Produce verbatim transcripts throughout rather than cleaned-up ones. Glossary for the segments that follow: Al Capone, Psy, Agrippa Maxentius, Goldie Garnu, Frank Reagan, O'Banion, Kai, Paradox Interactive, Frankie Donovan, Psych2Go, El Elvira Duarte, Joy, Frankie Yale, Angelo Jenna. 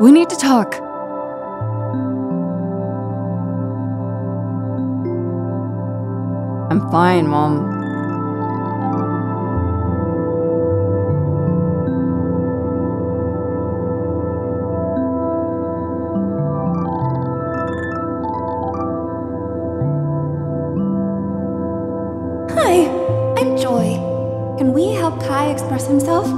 We need to talk. I'm fine, Mom. Hi, I'm Joy. Can we help Kai express himself?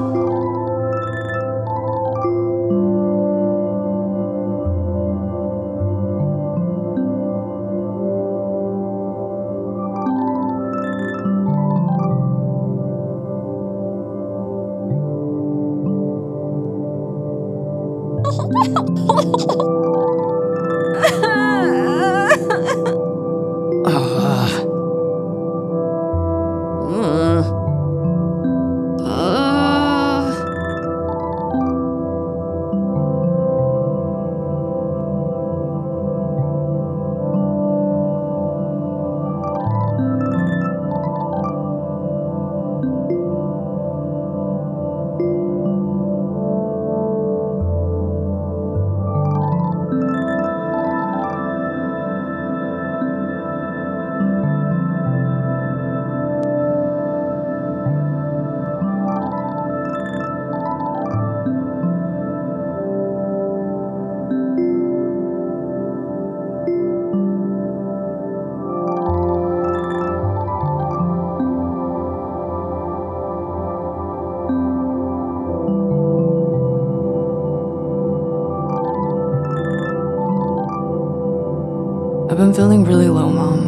I'm feeling really low, Mom.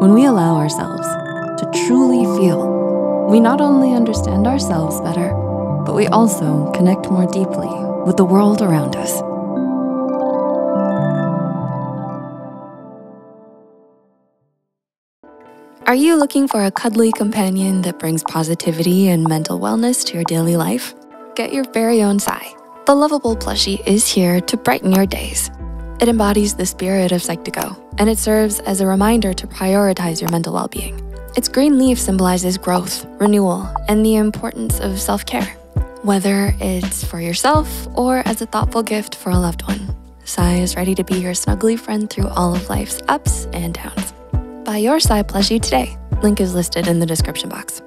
When we allow ourselves to truly feel, we not only understand ourselves better, but we also connect more deeply with the world around us. Are you looking for a cuddly companion that brings positivity and mental wellness to your daily life? Get your very own Psy. The lovable plushie is here to brighten your days. It embodies the spirit of Psych to Go, and it serves as a reminder to prioritize your mental well-being. Its green leaf symbolizes growth, renewal, and the importance of self-care. Whether it's for yourself or as a thoughtful gift for a loved one, Psy is ready to be your snuggly friend through all of life's ups and downs. Buy your Psy plushie today. Link is listed in the description box.